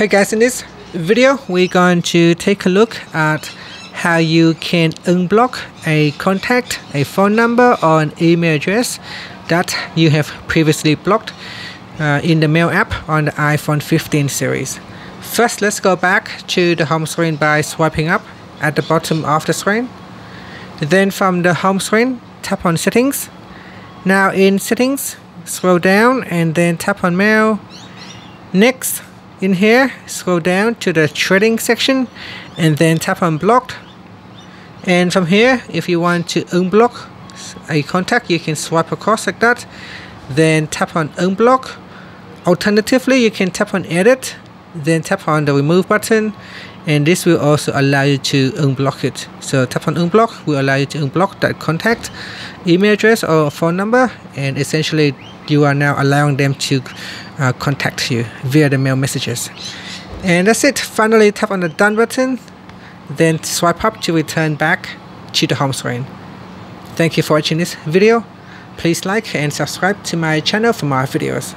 Hey guys, in this video we're going to take a look at how you can unblock a contact, a phone number or an email address that you have previously blocked in the Mail app on the iPhone 15 series. First, let's go back to the home screen by swiping up at the bottom of the screen. Then from the home screen, tap on Settings. Now in Settings, scroll down and then tap on Mail. Next, in here, scroll down to the Trading section and then tap on Blocked. And from here, if you want to unblock a contact, you can swipe across like that, then tap on Unblock. Alternatively, you can tap on Edit, then tap on the Remove button, and this will also allow you to unblock it. So tap on Unblock will allow you to unblock that contact, email address or phone number, and essentially you are now allowing them to contact you via the mail messages. And that's it. Finally, tap on the Done button, then swipe up to return back to the home screen. Thank you for watching this video. Please like and subscribe to my channel for more videos.